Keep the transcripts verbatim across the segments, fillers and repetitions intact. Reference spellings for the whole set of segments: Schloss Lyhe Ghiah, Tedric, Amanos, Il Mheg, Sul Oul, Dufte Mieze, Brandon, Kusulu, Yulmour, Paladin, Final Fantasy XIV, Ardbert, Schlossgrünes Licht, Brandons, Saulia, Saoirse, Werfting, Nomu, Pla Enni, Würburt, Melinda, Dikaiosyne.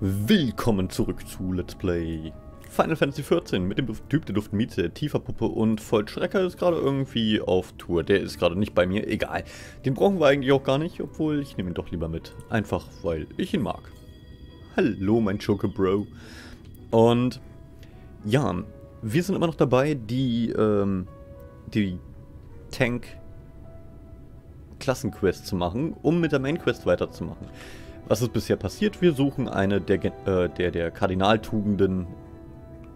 Willkommen zurück zu Let's Play Final Fantasy vierzehn mit dem Typ der Dufte Mieze, Tieferpuppe und Vollstrecker ist gerade irgendwie auf Tour. Der ist gerade nicht bei mir, egal. Den brauchen wir eigentlich auch gar nicht, obwohl ich nehme ihn doch lieber mit. Einfach, weil ich ihn mag. Hallo, mein Schoko-Bro. Und ja, wir sind immer noch dabei, die, ähm, die Tank-Klassenquest zu machen, um mit der Main-Quest weiterzumachen. Was ist bisher passiert? Wir suchen eine der, äh, der, der Kardinaltugenden,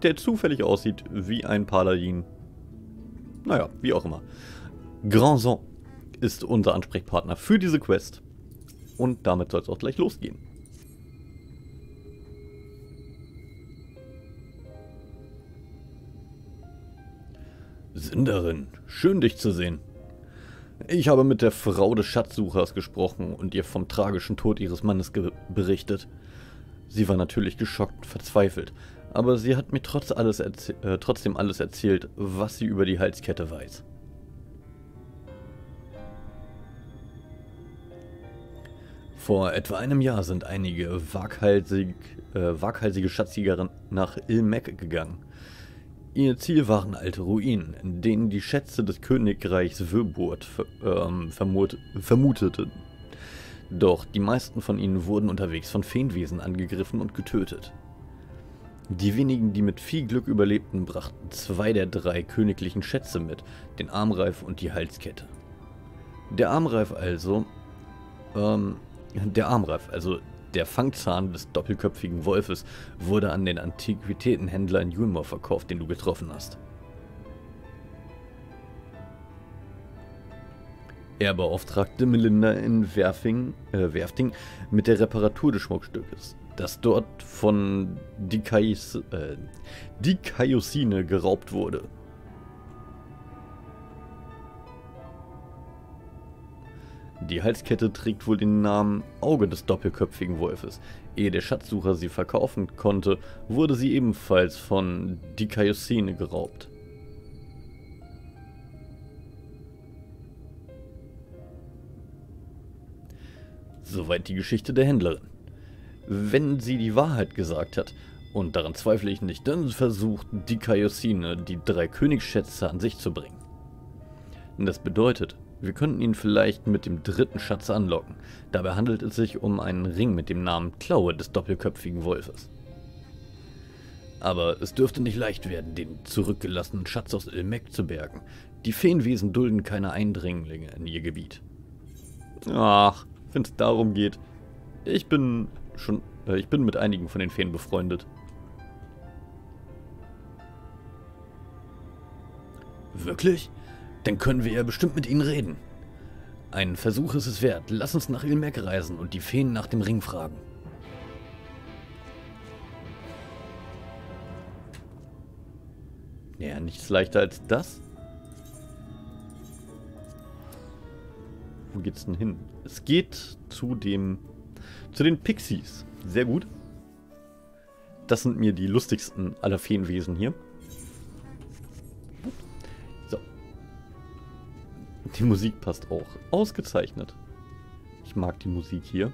der zufällig aussieht wie ein Paladin. Naja, wie auch immer. Grandson ist unser Ansprechpartner für diese Quest. Und damit soll es auch gleich losgehen. Sinderin, schön dich zu sehen. Ich habe mit der Frau des Schatzsuchers gesprochen und ihr vom tragischen Tod ihres Mannes berichtet. Sie war natürlich geschockt und verzweifelt, aber sie hat mir trotz alles äh, trotzdem alles erzählt, was sie über die Halskette weiß. Vor etwa einem Jahr sind einige waghalsig, äh, waghalsige Schatzjäger nach Il Mheg gegangen. Ihr Ziel waren alte Ruinen, in denen die Schätze des Königreichs Würburt ähm, vermut vermuteten. Doch die meisten von ihnen wurden unterwegs von Feenwesen angegriffen und getötet. Die wenigen, die mit viel Glück überlebten, brachten zwei der drei königlichen Schätze mit, den Armreif und die Halskette. Der Armreif also, ähm, der Armreif also, der Fangzahn des doppelköpfigen Wolfes wurde an den Antiquitätenhändler in Yulmour verkauft, den du getroffen hast. Er beauftragte Melinda in Werfing, äh, Werfting mit der Reparatur des Schmuckstückes, das dort von Dikais, äh, Dikaiosyne geraubt wurde. Die Halskette trägt wohl den Namen Auge des doppelköpfigen Wolfes. Ehe der Schatzsucher sie verkaufen konnte, wurde sie ebenfalls von Dikaiosyne geraubt. Soweit die Geschichte der Händlerin. Wenn sie die Wahrheit gesagt hat, und daran zweifle ich nicht, dann versucht Dikaiosyne, die drei Königsschätze an sich zu bringen. Das bedeutet, wir könnten ihn vielleicht mit dem dritten Schatz anlocken. Dabei handelt es sich um einen Ring mit dem Namen Klaue des doppelköpfigen Wolfes. Aber es dürfte nicht leicht werden, den zurückgelassenen Schatz aus Il Mheg zu bergen. Die Feenwesen dulden keine Eindringlinge in ihr Gebiet. Ach, wenn es darum geht. Ich bin schon, äh, ich bin mit einigen von den Feen befreundet. Wirklich? Dann können wir ja bestimmt mit ihnen reden. Ein Versuch ist es wert. Lass uns nach Il Mheg reisen und die Feen nach dem Ring fragen. Ja, nichts leichter als das. Wo geht's denn hin? Es geht zu dem, zu den Pixies. Sehr gut. Das sind mir die lustigsten aller Feenwesen hier. Die Musik passt auch. Ausgezeichnet. Ich mag die Musik hier.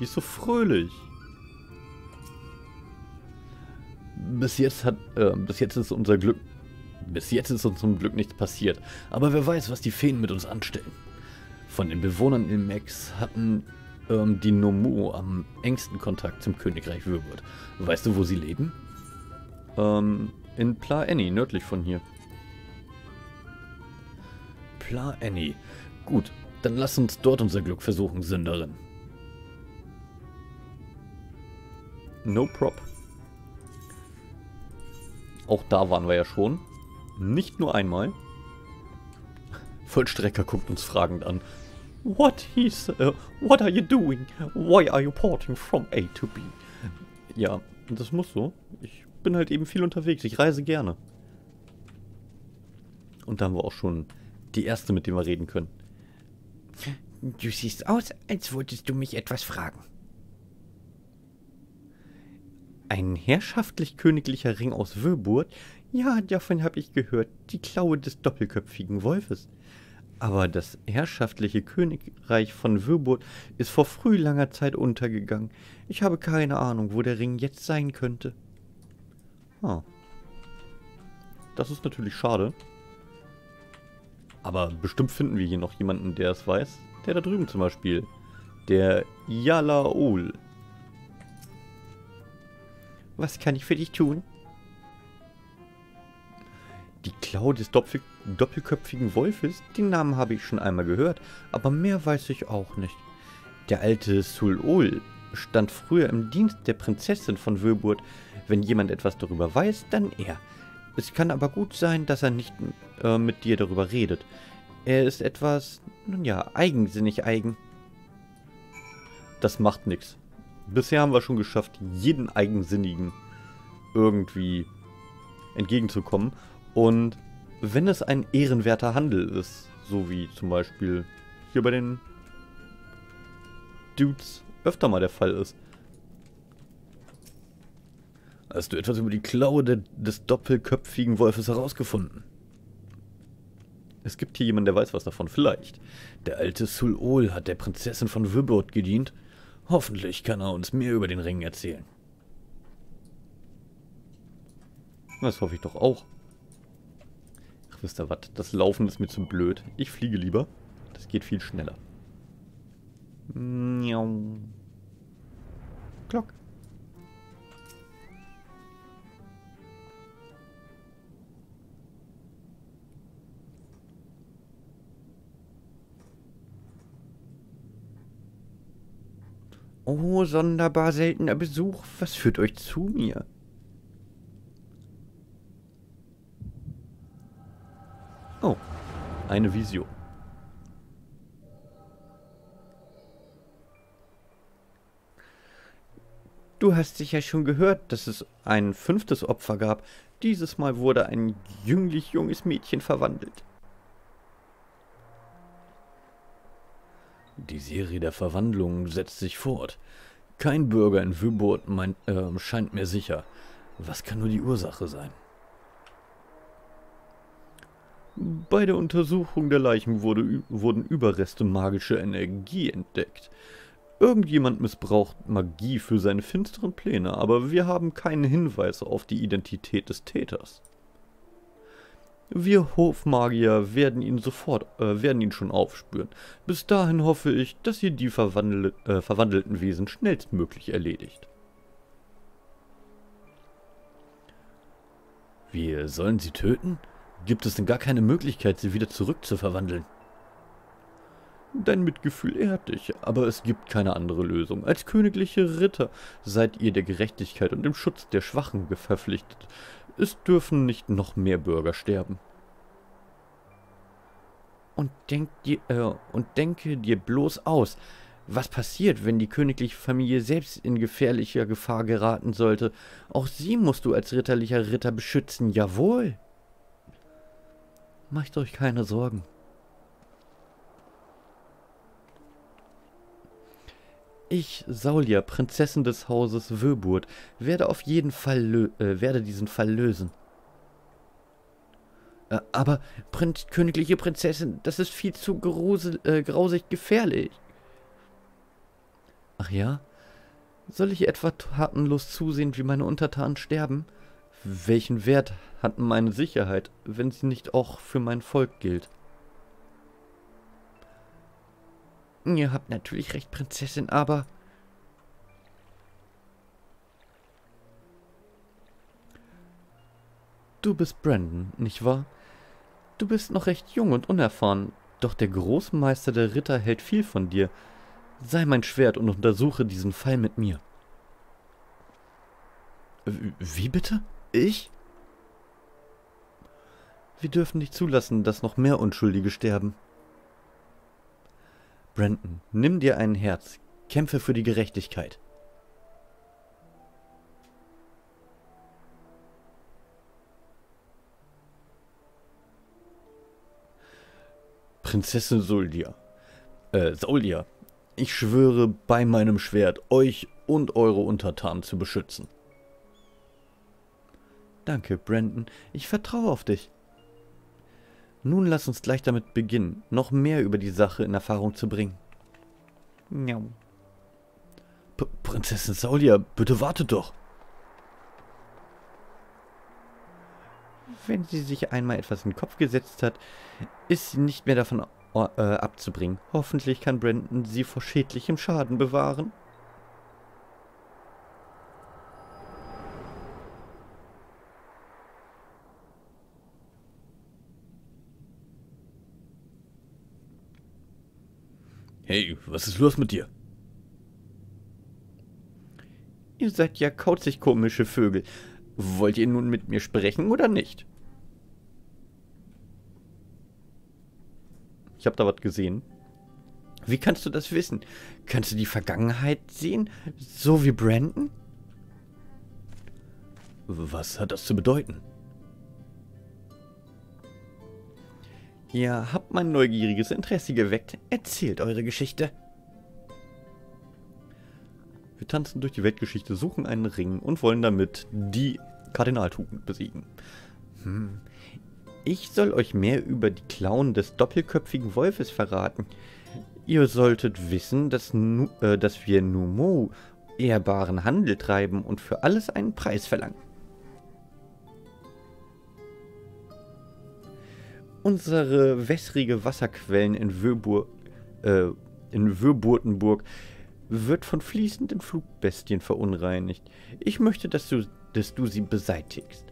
Die ist so fröhlich. Bis jetzt hat, äh, bis jetzt ist unser Glück, bis jetzt ist uns zum Glück nichts passiert. Aber wer weiß, was die Feen mit uns anstellen. Von den Bewohnern Il Mhegs hatten ähm, die Nomu am engsten Kontakt zum Königreich Würburt. Weißt du, wo sie leben? Ähm, in Pla Enni, nördlich von hier. Pla Enni. Gut, dann lass uns dort unser Glück versuchen, Sünderin. No prop. Auch da waren wir ja schon. Nicht nur einmal. Vollstrecker guckt uns fragend an. What is, uh, what are you doing? Why are you porting from A to B? Ja, das muss so. Ich bin halt eben viel unterwegs. Ich reise gerne. Und da haben wir auch schon die erste, mit dem wir reden können. Du siehst aus, als wolltest du mich etwas fragen. Ein herrschaftlich-königlicher Ring aus Würburt? Ja, davon habe ich gehört. Die Klaue des doppelköpfigen Wolfes. Aber das herrschaftliche Königreich von Würburt ist vor früh langer Zeit untergegangen. Ich habe keine Ahnung, wo der Ring jetzt sein könnte. Hm. Das ist natürlich schade. Aber bestimmt finden wir hier noch jemanden, der es weiß. Der da drüben zum Beispiel. Der Sul Oul. Was kann ich für dich tun? Die Klaue des Doppel doppelköpfigen Wolfes, den Namen habe ich schon einmal gehört, aber mehr weiß ich auch nicht. Der alte Sul Oul stand früher im Dienst der Prinzessin von Würburt. Wenn jemand etwas darüber weiß, dann er. Es kann aber gut sein, dass er nicht äh, mit dir darüber redet. Er ist etwas, nun ja, eigensinnig eigen. Das macht nichts. Bisher haben wir schon geschafft, jeden Eigensinnigen irgendwie entgegenzukommen. Und wenn es ein ehrenwerter Handel ist, so wie zum Beispiel hier bei den Dudes öfter mal der Fall ist. Hast du etwas über die Klaue de des doppelköpfigen Wolfes herausgefunden? Es gibt hier jemanden, der weiß was davon. Vielleicht. Der alte Sul Oul hat der Prinzessin von Würburt gedient. Hoffentlich kann er uns mehr über den Ring erzählen. Das hoffe ich doch auch. Ach, wisst ihr was? Das Laufen ist mir zu blöd. Ich fliege lieber. Das geht viel schneller. Miau. Glock. Oh, sonderbar seltener Besuch. Was führt euch zu mir? Oh, eine Vision. Du hast sicher schon gehört, dass es ein fünftes Opfer gab. Dieses Mal wurde ein jünglich junges Mädchen verwandelt. Die Serie der Verwandlungen setzt sich fort. Kein Bürger in Würburt meint, äh, scheint mehr sicher. Was kann nur die Ursache sein? Bei der Untersuchung der Leichen wurde, wurden Überreste magischer Energie entdeckt. Irgendjemand missbraucht Magie für seine finsteren Pläne, aber wir haben keinen Hinweis auf die Identität des Täters. Wir Hofmagier werden ihn sofort, äh, werden ihn schon aufspüren. Bis dahin hoffe ich, dass ihr die verwandel- äh, verwandelten Wesen schnellstmöglich erledigt. Wir sollen sie töten? Gibt es denn gar keine Möglichkeit, sie wieder zurückzuverwandeln? Dein Mitgefühl ehrt dich, aber es gibt keine andere Lösung. Als königliche Ritter seid ihr der Gerechtigkeit und dem Schutz der Schwachen verpflichtet. Es dürfen nicht noch mehr Bürger sterben. Und denk dir, äh, und denke dir bloß aus, was passiert, wenn die königliche Familie selbst in gefährlicher Gefahr geraten sollte. Auch sie musst du als ritterlicher Ritter beschützen, jawohl. Macht euch keine Sorgen. Ich, Saulia, Prinzessin des Hauses Würburt, werde auf jeden Fall lö äh, werde diesen Fall lösen. Äh, aber, Prinz, königliche Prinzessin, das ist viel zu äh, grausig gefährlich. Ach ja? Soll ich etwa tatenlos zusehen, wie meine Untertanen sterben? Welchen Wert hat meine Sicherheit, wenn sie nicht auch für mein Volk gilt? Ihr habt natürlich recht, Prinzessin, aber... Du bist Brandon, nicht wahr? Du bist noch recht jung und unerfahren, doch der Großmeister der Ritter hält viel von dir. Sei mein Schwert und untersuche diesen Fall mit mir. Wie bitte? Ich? Wir dürfen nicht zulassen, dass noch mehr Unschuldige sterben. Brandon, nimm dir ein Herz. Kämpfe für die Gerechtigkeit. Prinzessin Saulia, äh, Saulia, ich schwöre bei meinem Schwert, euch und eure Untertanen zu beschützen. Danke, Brandon. Ich vertraue auf dich. Nun lass uns gleich damit beginnen, noch mehr über die Sache in Erfahrung zu bringen. Ja. Prinzessin Saulia, bitte wartet doch. Wenn sie sich einmal etwas in den Kopf gesetzt hat, ist sie nicht mehr davon äh, abzubringen. Hoffentlich kann Brandon sie vor schädlichem Schaden bewahren. Hey, was ist los mit dir? Ihr seid ja kauzig komische Vögel. Wollt ihr nun mit mir sprechen oder nicht? Ich habe da was gesehen. Wie kannst du das wissen? Kannst du die Vergangenheit sehen? So wie Brandon? Was hat das zu bedeuten? Ihr habt mein neugieriges Interesse geweckt. Erzählt eure Geschichte. Wir tanzen durch die Weltgeschichte, suchen einen Ring und wollen damit die Kardinaltugend besiegen. Hm. Ich soll euch mehr über die Klauen des doppelköpfigen Wolfes verraten. Ihr solltet wissen, dass, nu äh, dass wir Numo ehrbaren Handel treiben und für alles einen Preis verlangen. Unsere wässrige Wasserquellen in, Würbur, äh, in Würburtenburg wird von fließenden Flugbestien verunreinigt. Ich möchte, dass du, dass du sie beseitigst.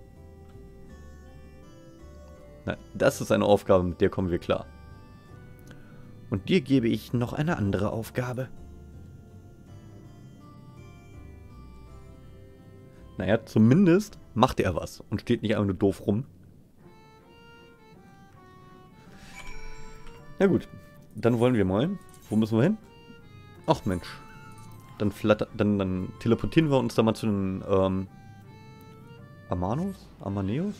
Nein, das ist eine Aufgabe, mit der kommen wir klar. Und dir gebe ich noch eine andere Aufgabe. Naja, zumindest macht er was und steht nicht einfach nur doof rum. Na gut, dann wollen wir mal. Wo müssen wir hin? Ach Mensch. Dann, flatter, dann, dann teleportieren wir uns da mal zu den ähm, Amanos? Amaneus?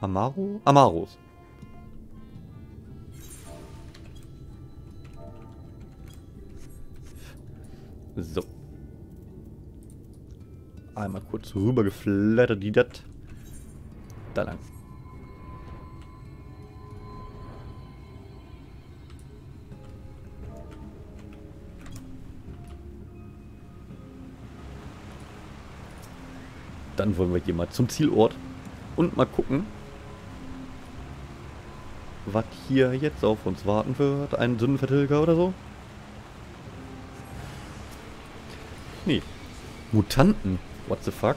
Amaro? Amaros. So. Einmal kurz rüber geflattert, die dat. Da lang. Dann wollen wir hier mal zum Zielort und mal gucken, was hier jetzt auf uns warten wird. Ein Sündenvertilger oder so? Nee. Mutanten. What the fuck?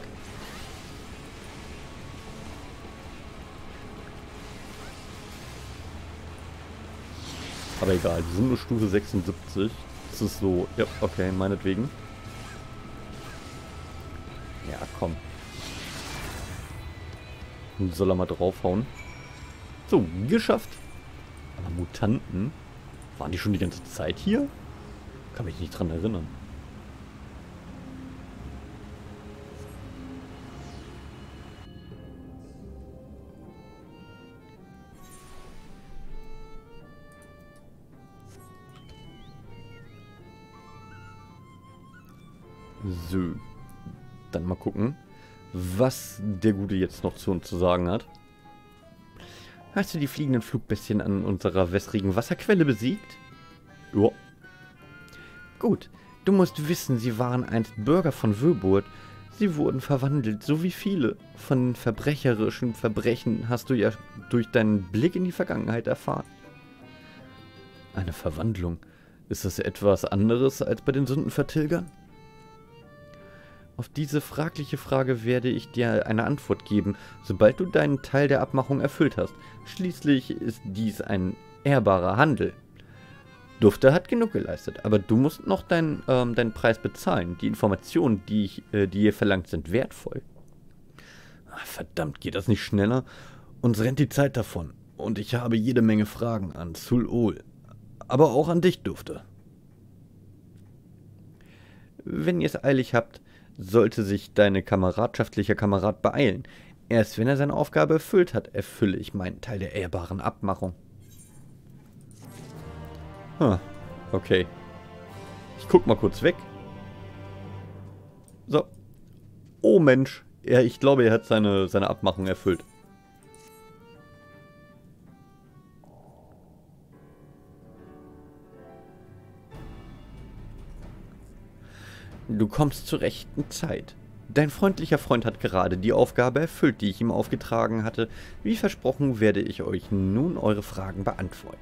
Aber egal, die sind nur Stufe sechsundsiebzig. Das ist so, ja, okay, meinetwegen. Ja, komm. Soll er mal draufhauen. So, geschafft. Aber Mutanten, waren die schon die ganze Zeit hier? Kann mich nicht dran erinnern. So, dann mal gucken, was der Gute jetzt noch zu uns zu sagen hat. Hast du die fliegenden Flugbestien an unserer wässrigen Wasserquelle besiegt? Ja. Gut, du musst wissen, sie waren einst Bürger von Würburt. Sie wurden verwandelt, so wie viele. Von verbrecherischen Verbrechen hast du ja durch deinen Blick in die Vergangenheit erfahren. Eine Verwandlung. Ist das etwas anderes als bei den Sündenvertilgern? Auf diese fragliche Frage werde ich dir eine Antwort geben, sobald du deinen Teil der Abmachung erfüllt hast. Schließlich ist dies ein ehrbarer Handel. Dufte hat genug geleistet, aber du musst noch deinen, ähm, deinen Preis bezahlen. Die Informationen, die ich, äh, die ihr verlangt, sind wertvoll. Ach, verdammt, geht das nicht schneller? Uns rennt die Zeit davon. Und ich habe jede Menge Fragen an Sul Oul, aber auch an dich, Dufte. Wenn ihr es eilig habt, sollte sich dein kameradschaftlicher Kamerad beeilen. Erst wenn er seine Aufgabe erfüllt hat, erfülle ich meinen Teil der ehrbaren Abmachung. Ah, okay. Ich guck mal kurz weg. So. Oh Mensch. Ja, ich glaube, er hat seine, seine Abmachung erfüllt. du kommst zur rechten Zeit. Dein freundlicher Freund hat gerade die Aufgabe erfüllt, die ich ihm aufgetragen hatte. Wie versprochen werde ich euch nun eure Fragen beantworten.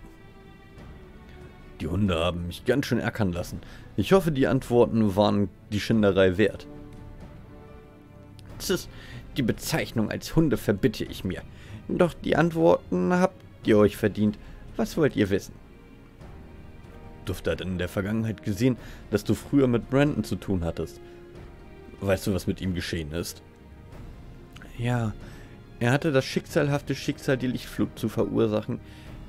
Die Hunde haben mich ganz schön ärgern lassen. Ich hoffe, die Antworten waren die Schinderei wert. Tss, die Bezeichnung als Hunde verbitte ich mir. Doch die Antworten habt ihr euch verdient. Was wollt ihr wissen? Dufte hat in der Vergangenheit gesehen, dass du früher mit Brandon zu tun hattest. Weißt du, was mit ihm geschehen ist? Ja, er hatte das schicksalhafte Schicksal, die Lichtflut zu verursachen.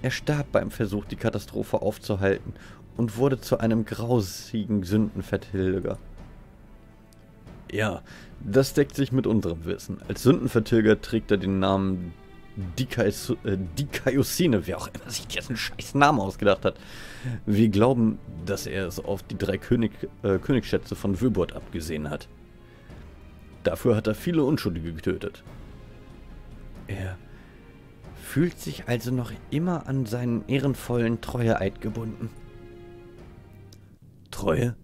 Er starb beim Versuch, die Katastrophe aufzuhalten und wurde zu einem grausigen Sündenvertilger. Ja, das deckt sich mit unserem Wissen. Als Sündenvertilger trägt er den Namen Dikaiosyne, wer auch immer sich diesen scheiß Namen ausgedacht hat. Wir glauben, dass er es auf die drei König, äh, Königsschätze von Würburt abgesehen hat. Dafür hat er viele Unschuldige getötet. Er fühlt sich also noch immer an seinen ehrenvollen Treueeid gebunden. Treue?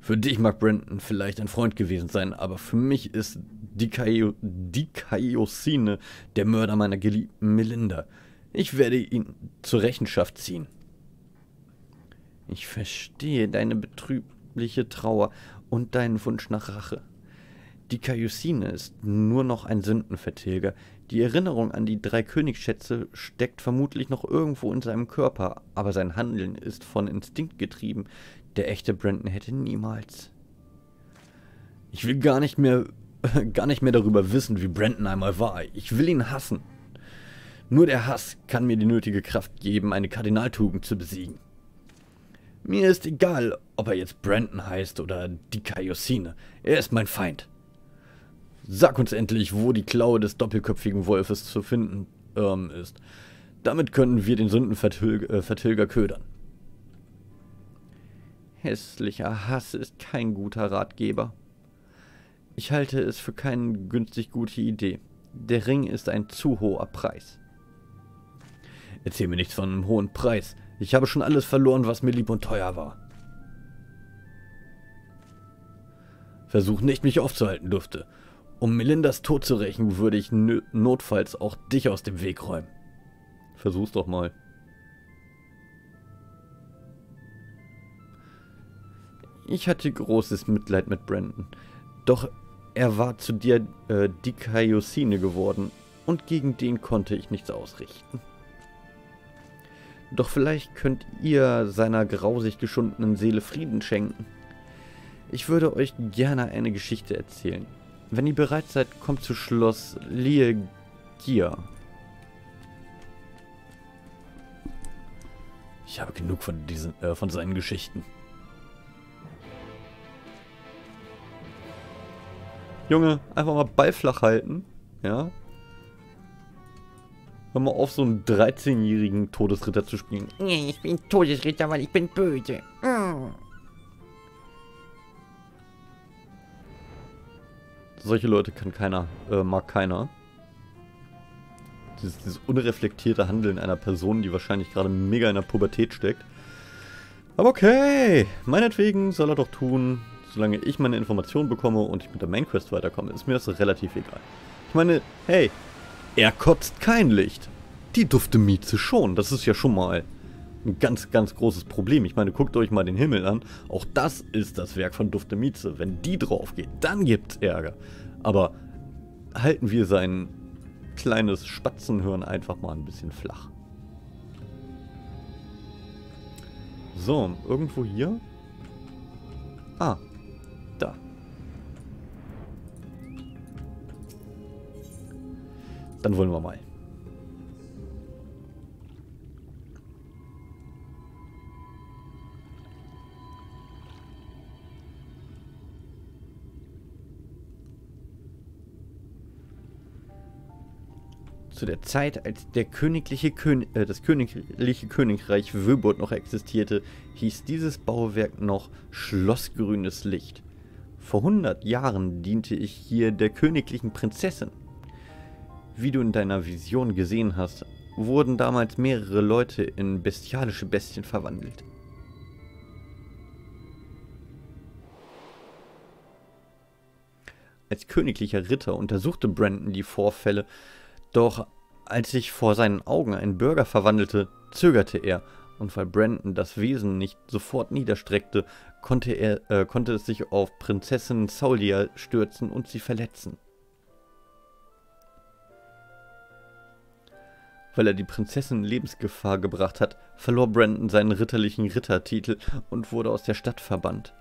Für dich mag Brandon vielleicht ein Freund gewesen sein, aber für mich ist Dikaiosyne der Mörder meiner geliebten Melinda. Ich werde ihn zur Rechenschaft ziehen. Ich verstehe deine betrübliche Trauer und deinen Wunsch nach Rache. Dikaiosyne ist nur noch ein Sündenvertilger. Die Erinnerung an die drei Königsschätze steckt vermutlich noch irgendwo in seinem Körper, aber sein Handeln ist von Instinkt getrieben. Der echte Brandon hätte niemals. Ich will gar nicht mehr, äh, gar nicht mehr darüber wissen, wie Brandon einmal war. Ich will ihn hassen. Nur der Hass kann mir die nötige Kraft geben, eine Kardinaltugend zu besiegen. Mir ist egal, ob er jetzt Brandon heißt oder Dikaiosyne. Er ist mein Feind. Sag uns endlich, wo die Klaue des doppelköpfigen Wolfes zu finden ähm, ist. Damit können wir den Sündenvertilger äh, Vertilger ködern. Hässlicher Hass ist kein guter Ratgeber. Ich halte es für keine günstig gute Idee. Der Ring ist ein zu hoher Preis. Erzähl mir nichts von einem hohen Preis. Ich habe schon alles verloren, was mir lieb und teuer war. Versuch nicht, mich aufzuhalten, Dufte. Um Melindas Tod zu rächen, würde ich notfalls auch dich aus dem Weg räumen. Versuch's doch mal. Ich hatte großes Mitleid mit Brandon, doch er war zu dir äh, Dikaiosyne geworden und gegen den konnte ich nichts ausrichten. Doch vielleicht könnt ihr seiner grausig geschundenen Seele Frieden schenken. Ich würde euch gerne eine Geschichte erzählen. Wenn ihr bereit seid, kommt zu Schloss Lyhe Ghiah. Ich habe genug von, diesen, äh, von seinen Geschichten. Junge, einfach mal Ball flach halten, ja? Hör mal auf, so einen dreizehnjährigen Todesritter zu spielen. Ich bin Todesritter, weil ich bin böse. Mm. Solche Leute kann keiner, äh, mag keiner. Dieses, dieses unreflektierte Handeln einer Person, die wahrscheinlich gerade mega in der Pubertät steckt. Aber okay, meinetwegen soll er doch tun. Solange ich meine Informationen bekomme und ich mit der Mainquest weiterkomme, ist mir das relativ egal. Ich meine, hey, er kotzt kein Licht. Die Dufte Mieze schon. Das ist ja schon mal ein ganz, ganz großes Problem. Ich meine, guckt euch mal den Himmel an. Auch das ist das Werk von Dufte Mieze. Wenn die drauf geht, dann gibt's Ärger. Aber halten wir sein kleines Spatzenhirn einfach mal ein bisschen flach. So, irgendwo hier. Ah. Da. Dann wollen wir mal. Zu der Zeit, als der königliche König, äh, das königliche Königreich Würburt noch existierte, hieß dieses Bauwerk noch Schlossgrünes Licht. Vor hundert Jahren diente ich hier der königlichen Prinzessin. Wie du in deiner Vision gesehen hast, wurden damals mehrere Leute in bestialische Bestien verwandelt. Als königlicher Ritter untersuchte Brandon die Vorfälle, doch als sich vor seinen Augen ein Bürger verwandelte, zögerte er, und weil Brandon das Wesen nicht sofort niederstreckte, konnte, er, äh, konnte es sich auf Prinzessin Saoirse stürzen und sie verletzen. Weil er die Prinzessin in Lebensgefahr gebracht hat, verlor Brandon seinen ritterlichen Rittertitel und wurde aus der Stadt verbannt.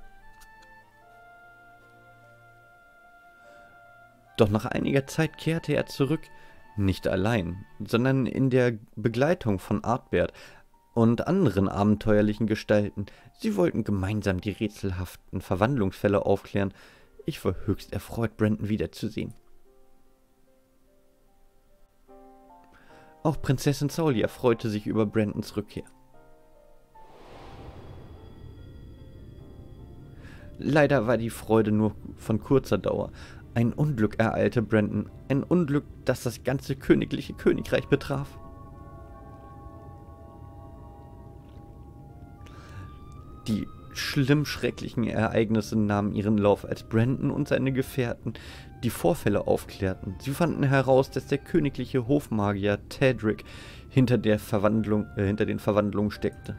Doch nach einiger Zeit kehrte er zurück, nicht allein, sondern in der Begleitung von Ardbert und anderen abenteuerlichen Gestalten. Sie wollten gemeinsam die rätselhaften Verwandlungsfälle aufklären. Ich war höchst erfreut, Brandon wiederzusehen. Auch Prinzessin Saoirse freute sich über Brandons Rückkehr. Leider war die Freude nur von kurzer Dauer. Ein Unglück ereilte Brandon, ein Unglück, das das ganze königliche Königreich betraf. Die schlimm schrecklichen Ereignisse nahmen ihren Lauf, als Brandon und seine Gefährten die Vorfälle aufklärten. Sie fanden heraus, dass der königliche Hofmagier Tedric hinter der Verwandlung, äh, hinter den Verwandlungen steckte.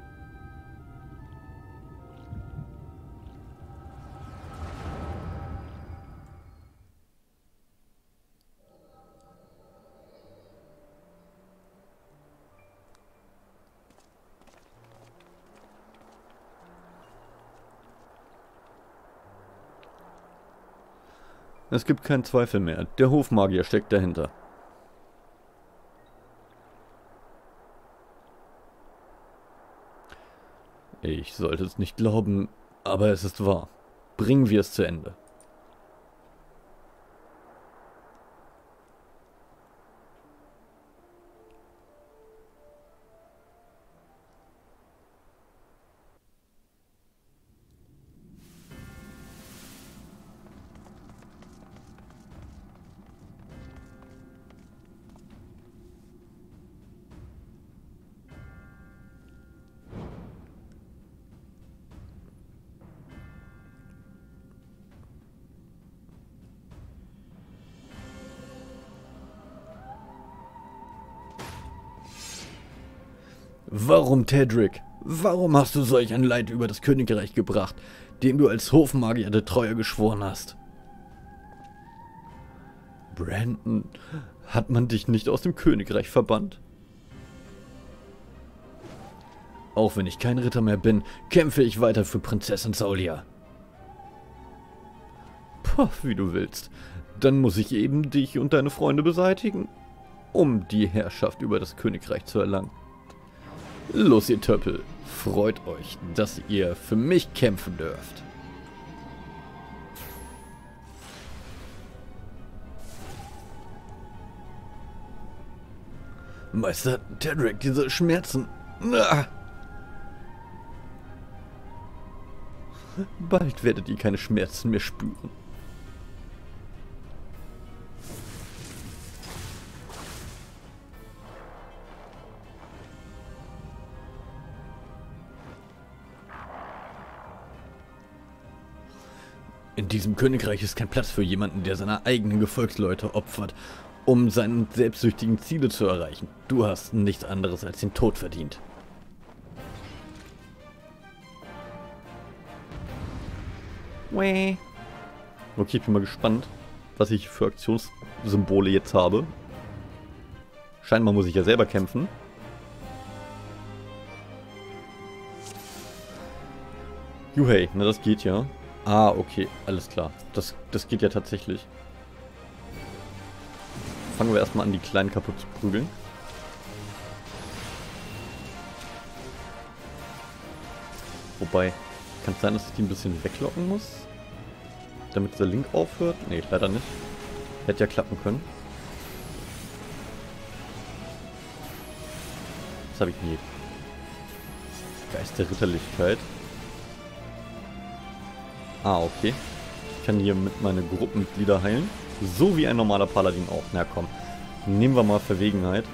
Es gibt keinen Zweifel mehr. Der Hofmagier steckt dahinter. Ich sollte es nicht glauben, aber es ist wahr. Bringen wir es zu Ende. Warum, Tedric? Warum hast du solch ein Leid über das Königreich gebracht, dem du als Hofmagier der Treue geschworen hast? Brandon, hat man dich nicht aus dem Königreich verbannt? Auch wenn ich kein Ritter mehr bin, kämpfe ich weiter für Prinzessin Saoirse. Puh, wie du willst. Dann muss ich eben dich und deine Freunde beseitigen, um die Herrschaft über das Königreich zu erlangen. Los, ihr Töppel, freut euch, dass ihr für mich kämpfen dürft. Meister Tedric, diese Schmerzen. Bald werdet ihr keine Schmerzen mehr spüren. In diesem Königreich ist kein Platz für jemanden, der seine eigenen Gefolgsleute opfert, um seine selbstsüchtigen Ziele zu erreichen. Du hast nichts anderes als den Tod verdient. Okay, ich bin mal gespannt, was ich für Aktionssymbole jetzt habe. Scheinbar muss ich ja selber kämpfen. Juhei, na das geht ja. Ah, okay, alles klar. Das, das geht ja tatsächlich. Fangen wir erstmal an, die Kleinen kaputt zu prügeln. Wobei, kann es sein, dass ich die ein bisschen weglocken muss? Damit dieser Link aufhört? Nee, leider nicht. Hätte ja klappen können. Das habe ich nie. Geist der Ritterlichkeit. Ah, okay. Ich kann hier mit meine Gruppenmitglieder heilen. So wie ein normaler Paladin auch. Na komm, nehmen wir mal Verwegenheit.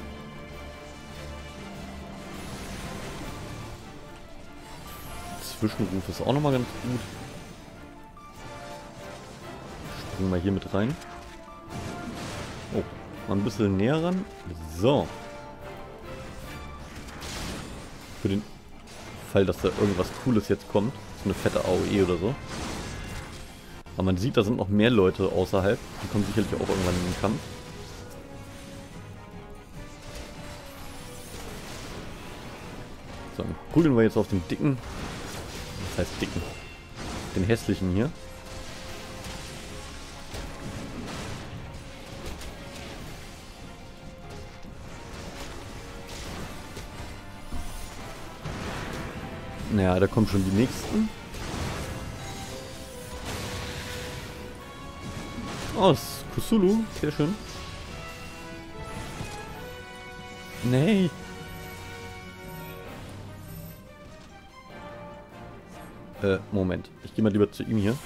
Zwischenruf ist auch nochmal ganz gut. bringen wir hier mit rein. Oh, mal ein bisschen näher ran. So. Für den Fall, dass da irgendwas Cooles jetzt kommt. So eine fette A O E oder so. Aber man sieht, da sind noch mehr Leute außerhalb. Die kommen sicherlich auch irgendwann in den Kampf. So, kugeln wir jetzt auf den dicken. Das heißt dicken. Den hässlichen hier. Naja, da kommen schon die nächsten. Oh, das ist Kusulu. Sehr schön. Nee. Äh, Moment. Ich gehe mal lieber zu ihm hier.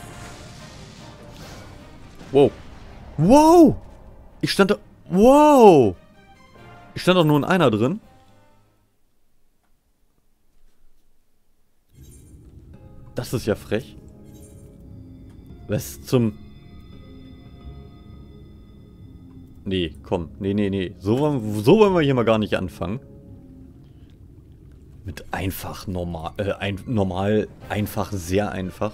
Wow. Wow! Ich stand da... Wow! Ich stand doch nur in einer drin. Das ist ja frech. Was zum... Nee, komm. Nee, nee, nee. So wollen, so wollen wir hier mal gar nicht anfangen. Mit einfach, normal, äh, ein, normal, einfach, sehr einfach.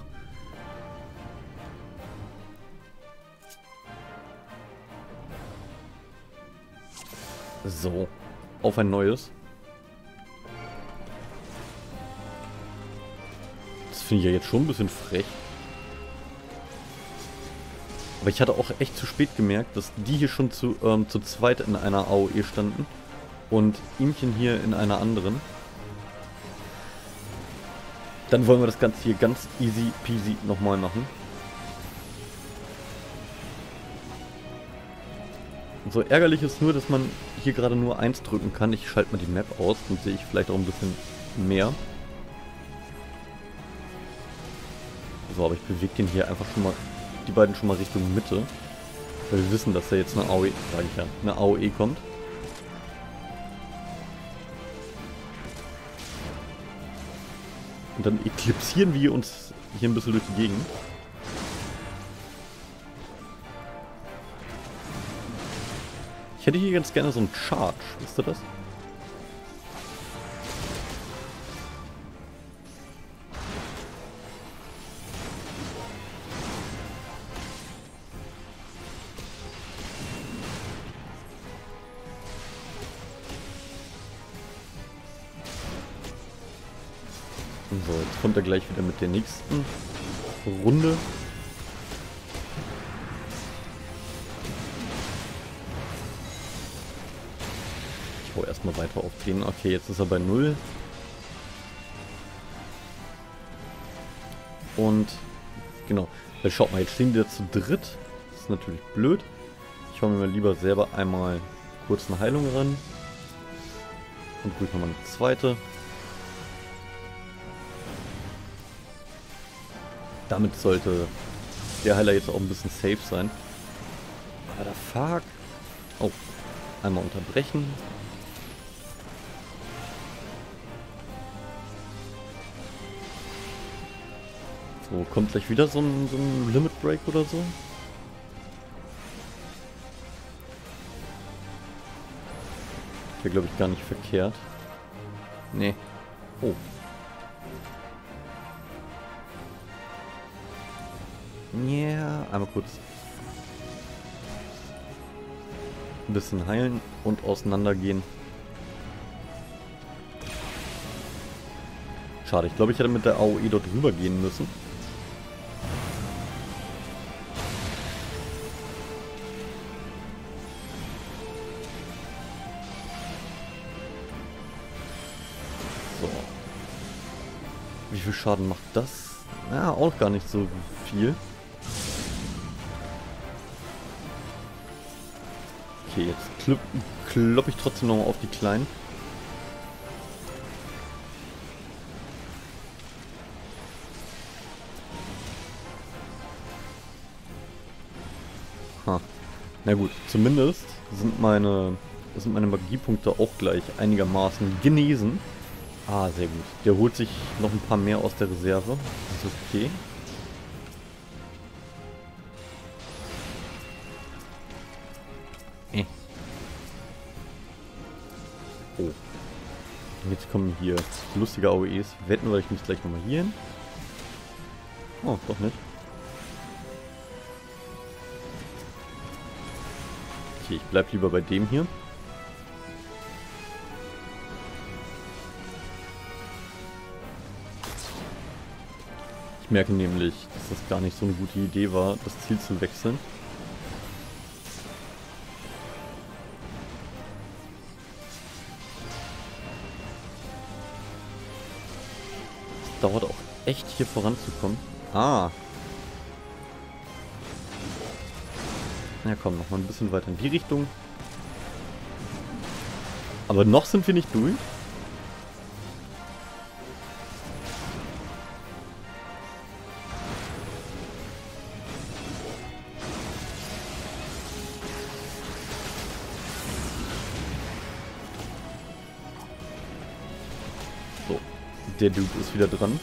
So. Auf ein neues. Finde ich ja jetzt schon ein bisschen frech. Aber ich hatte auch echt zu spät gemerkt, dass die hier schon zu, ähm, zu zweit in einer A O E standen. Und ihmchen hier in einer anderen. Dann wollen wir das Ganze hier ganz easy peasy nochmal machen. Und so ärgerlich ist nur, dass man hier gerade nur eins drücken kann. Ich schalte mal die Map aus, dann sehe ich vielleicht auch ein bisschen mehr. So, aber ich bewege den hier einfach schon mal, die beiden schon mal Richtung Mitte. Weil wir wissen, dass da jetzt eine A O E, sage ich ja, eine A O E kommt. Und dann eklipsieren wir uns hier ein bisschen durch die Gegend. Ich hätte hier ganz gerne so einen Charge, wisst ihr das? So, jetzt kommt er gleich wieder mit der nächsten Runde. Ich hau erstmal weiter auf den. Okay, jetzt ist er bei null. Und genau, schaut mal, jetzt stehen wir zu dritt. Das ist natürlich blöd. Ich hau mir mal lieber selber einmal kurz eine Heilung ran. Und ruhig nochmal eine zweite. Damit sollte der Heiler jetzt auch ein bisschen safe sein. Aber der fuck. Oh, einmal unterbrechen. So, kommt gleich wieder so ein, so ein Limit Break oder so. Wäre, glaube ich, gar nicht verkehrt. Nee. Oh. Yeah, einmal kurz ein bisschen heilen und auseinandergehen. Schade, ich glaube, ich hätte mit der A O E dort rüber gehen müssen. So. Wie viel Schaden macht das? Ja, auch gar nicht so viel. Okay, jetzt kloppe ich trotzdem nochmal auf die Kleinen. Ha. Na gut, zumindest sind meine, sind meine Magiepunkte auch gleich einigermaßen genesen. Ah, sehr gut. Der holt sich noch ein paar mehr aus der Reserve. Das ist okay. Äh. Oh. Jetzt kommen hier lustige A O Es. Wetten, weil ich mich gleich nochmal hier hin. Oh, doch nicht. Okay, ich bleib lieber bei dem hier. Ich merke nämlich, dass das gar nicht so eine gute Idee war, das Ziel zu wechseln. Es dauert auch echt hier voranzukommen. Ah. Na komm, noch mal ein bisschen weiter in die Richtung. Aber noch sind wir nicht durch. So, der Dude ist wieder dran.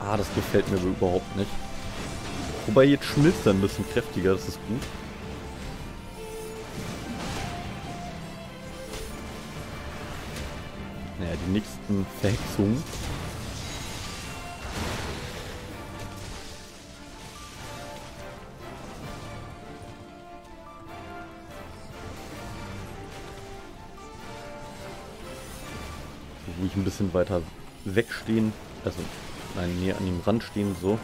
Ah, das gefällt mir überhaupt nicht. Wobei, jetzt schmilzt er ein bisschen kräftiger, das ist gut. Naja, die nächsten Verhexungen. Wo ich ein bisschen weiter wegstehen, also nein, näher an dem Rand stehen, so.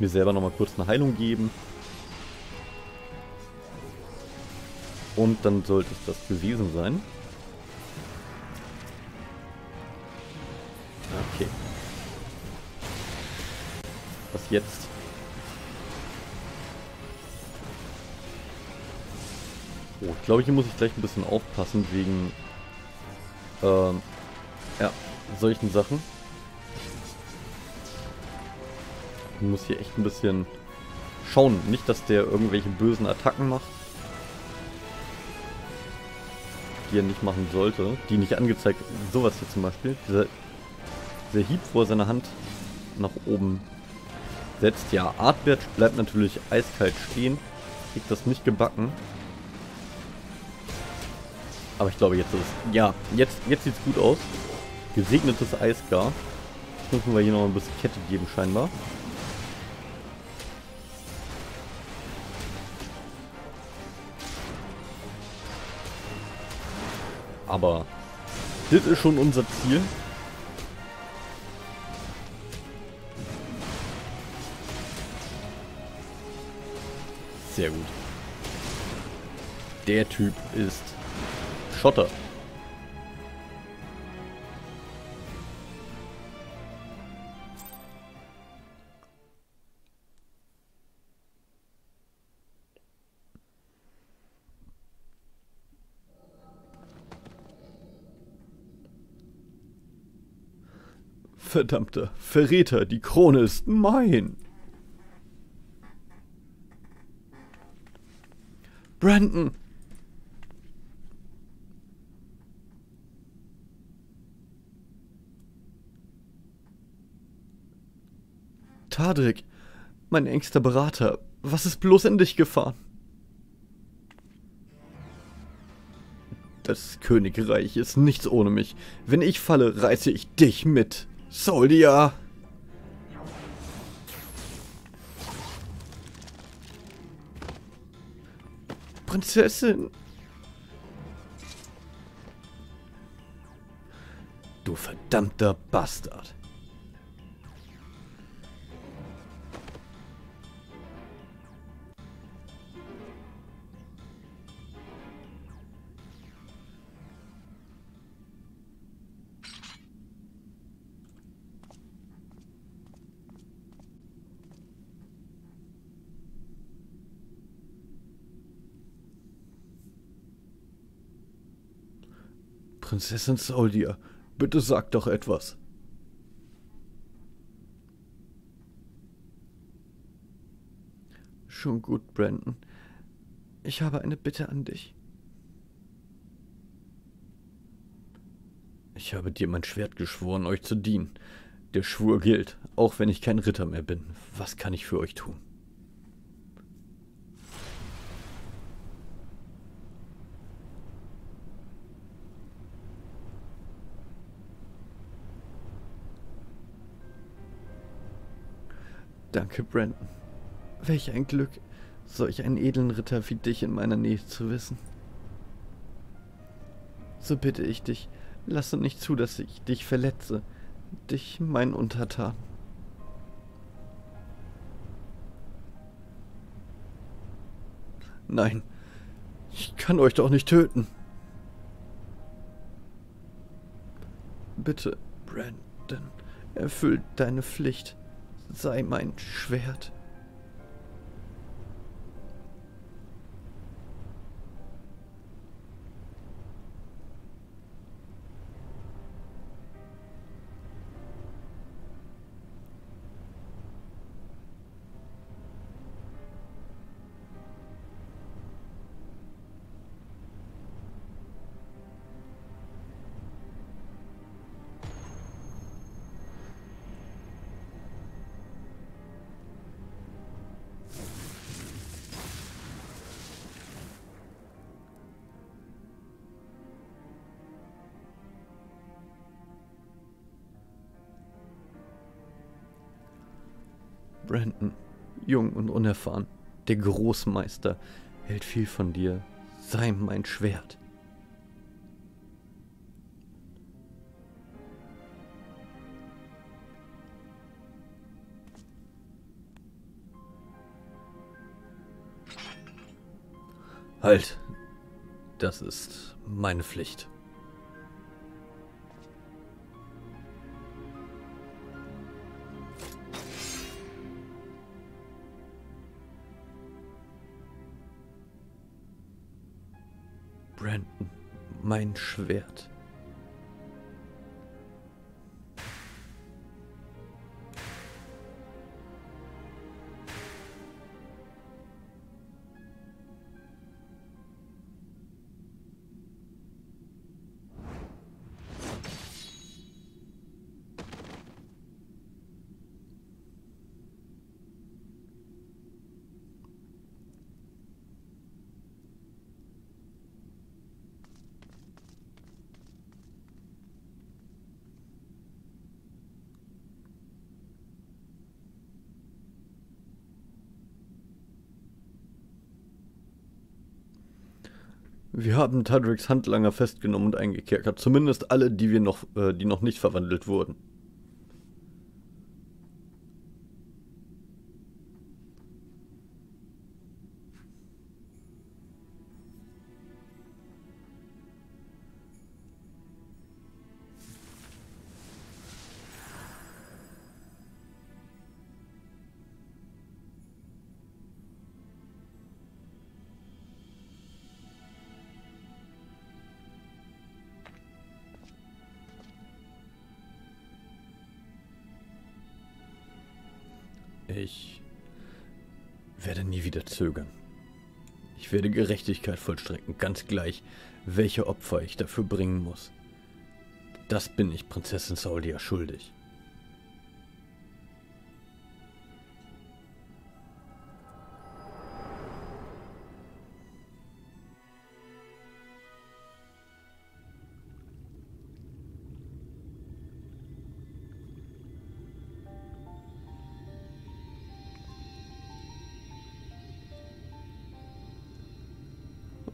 Mir selber nochmal kurz eine Heilung geben. Und dann sollte es das gewesen sein. Okay. Was jetzt? Oh, ich glaube, hier muss ich gleich ein bisschen aufpassen wegen ähm, ja, solchen Sachen. Man muss hier echt ein bisschen schauen. Nicht, dass der irgendwelche bösen Attacken macht, die er nicht machen sollte. Die nicht angezeigt. Sowas hier zum Beispiel. Dieser, dieser Hieb, wo er seine Hand nach oben setzt. Ja, Ardbert bleibt natürlich eiskalt stehen. Kriegt das nicht gebacken. Aber ich glaube, jetzt ist es... Ja, jetzt, jetzt sieht es gut aus. Gesegnetes Eis gar. Jetzt müssen wir hier noch ein bisschen Kette geben, scheinbar. Aber das ist schon unser Ziel. Sehr gut. Der Typ ist Schotter. Verdammter Verräter, die Krone ist mein. Brandon. Tedric, mein engster Berater, was ist bloß in dich gefahren? Das Königreich ist nichts ohne mich. Wenn ich falle, reiße ich dich mit. Soldier! Prinzessin! Du verdammter Bastard! Prinzessin Saoirse, bitte sag doch etwas. Schon gut, Brandon. Ich habe eine Bitte an dich. Ich habe dir mein Schwert geschworen, euch zu dienen. Der Schwur gilt, auch wenn ich kein Ritter mehr bin. Was kann ich für euch tun? Danke, Brandon. Welch ein Glück, solch einen edlen Ritter wie dich in meiner Nähe zu wissen. So bitte ich dich, lasse nicht zu, dass ich dich verletze, dich mein Untertan. Nein, ich kann euch doch nicht töten. Bitte, Brandon, erfüll deine Pflicht, sei mein Schwert. Brandon, jung und unerfahren, der Großmeister hält viel von dir. Sei mein Schwert. Halt, das ist meine Pflicht. Brandon, mein Schwert. Wir haben Tadrics Handlanger festgenommen und eingekerkert. Zumindest alle, die wir noch, äh, die noch nicht verwandelt wurden. Ich werde nie wieder zögern. Ich werde Gerechtigkeit vollstrecken, ganz gleich, welche Opfer ich dafür bringen muss. Das bin ich Prinzessin Saoirse schuldig.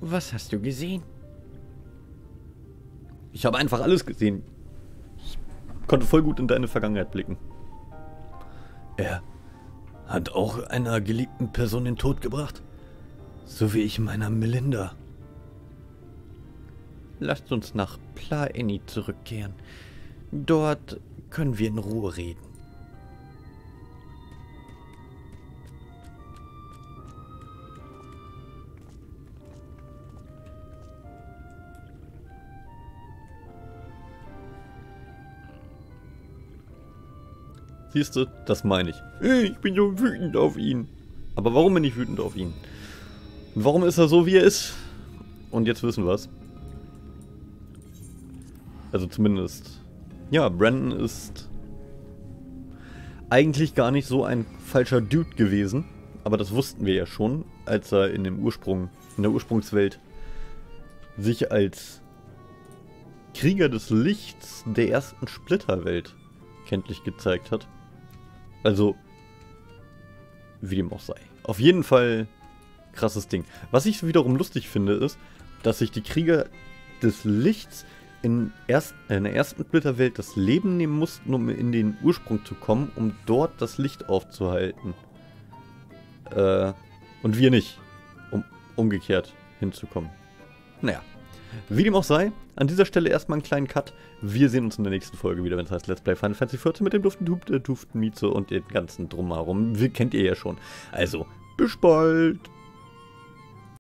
Was hast du gesehen? Ich habe einfach alles gesehen. Ich konnte voll gut in deine Vergangenheit blicken. Er hat auch einer geliebten Person den Tod gebracht. So wie ich meiner Melinda. Lasst uns nach Pla Enni zurückkehren. Dort können wir in Ruhe reden. Siehst du, das meine ich. Ich bin so wütend auf ihn. Aber warum bin ich wütend auf ihn? Und warum ist er so, wie er ist? Und jetzt wissen wir es. Also zumindest. Ja, Brandon ist eigentlich gar nicht so ein falscher Dude gewesen. Aber das wussten wir ja schon, als er in dem Ursprung, in der Ursprungswelt sich als Krieger des Lichts der ersten Splitterwelt kenntlich gezeigt hat. Also, Wie dem auch sei. Auf jeden Fall krasses Ding. Was ich wiederum lustig finde, ist, dass sich die Krieger des Lichts in, erst, in der ersten Splitterwelt das Leben nehmen mussten, um in den Ursprung zu kommen, um dort das Licht aufzuhalten. Äh, und wir nicht, um umgekehrt hinzukommen. Naja, wie dem auch sei, an dieser Stelle erstmal einen kleinen Cut. Wir sehen uns in der nächsten Folge wieder, wenn es heißt Let's Play Final Fantasy vierzehn mit dem Duften Mieze und den ganzen Drumherum. Kennt ihr ja schon. Also, bis bald!